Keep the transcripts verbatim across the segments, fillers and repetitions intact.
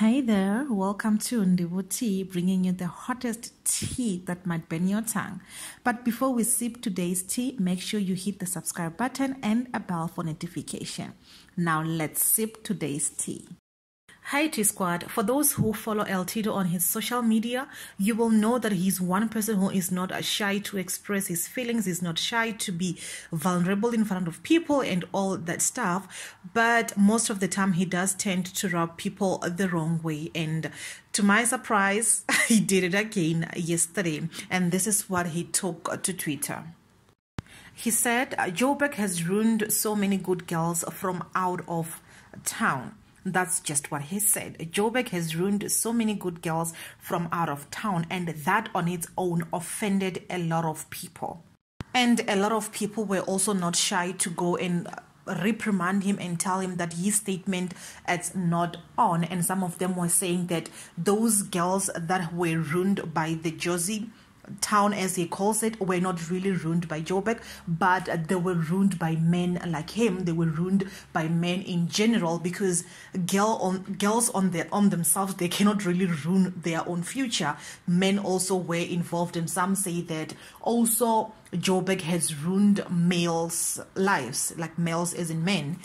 Hey there, welcome to Ndivhu Tea, bringing you the hottest tea that might burn your tongue. But before we sip today's tea, make sure you hit the subscribe button and a bell for notification. Now let's sip today's tea. Hi Tea Squad, for those who follow L-Tido on his social media, you will know that he's one person who is not shy to express his feelings, is not shy to be vulnerable in front of people and all that stuff, but most of the time he does tend to rub people the wrong way, and to my surprise, he did it again yesterday, and this is what he took to Twitter. He said, "Joburg has ruined so many good girls from out of town." That's just what he said. Joburg has ruined so many good girls from out of town, and that on its own offended a lot of people. And a lot of people were also not shy to go and reprimand him and tell him that his statement is not on. And some of them were saying that those girls that were ruined by the Josie town, as he calls it, were not really ruined by Joburg, but they were ruined by men like him. They were ruined by men in general, because girl on, girls on their on themselves, they cannot really ruin their own future. Men also were involved, and some say that also Joburg has ruined males' lives, like males as in men.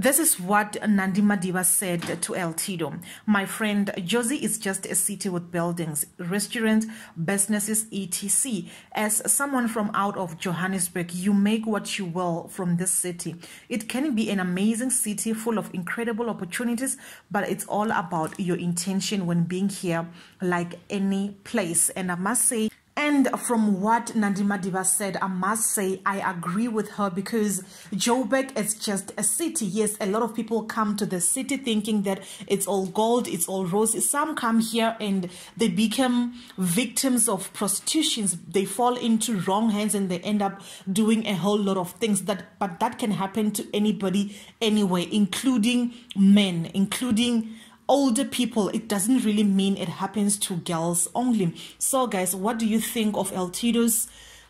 This is what Nandi Madiba said to L-Tido. "My friend, Josie is just a city with buildings, restaurants, businesses, et cetera. As someone from out of Johannesburg, you make what you will from this city. It can be an amazing city full of incredible opportunities, but it's all about your intention when being here, like any place." And I must say, And from what Nandi Madiba said, I must say I agree with her, because Joburg is just a city. Yes, a lot of people come to the city thinking that it's all gold, it's all roses. Some come here and they become victims of prostitutions. They fall into wrong hands and they end up doing a whole lot of things. That, but that can happen to anybody anyway, including men, including older people. It doesn't really mean it happens to girls only. So guys, what do you think of L-Tido's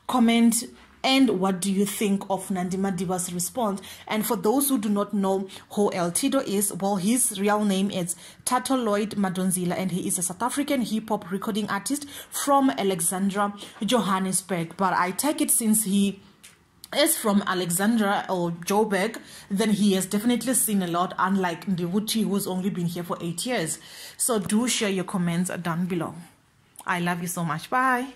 comment, and what do you think of Nandi Madiba's response? And for those who do not know who L-Tido is, well, his real name is Tato Lloyd Madonzilla, and he is a South African hip-hop recording artist from Alexandra, Johannesburg. But I take it, since he is from Alexandra or Joburg, then he has definitely seen a lot, unlike Ndivhu T, who's only been here for eight years. So do share your comments down below. I love you so much. Bye.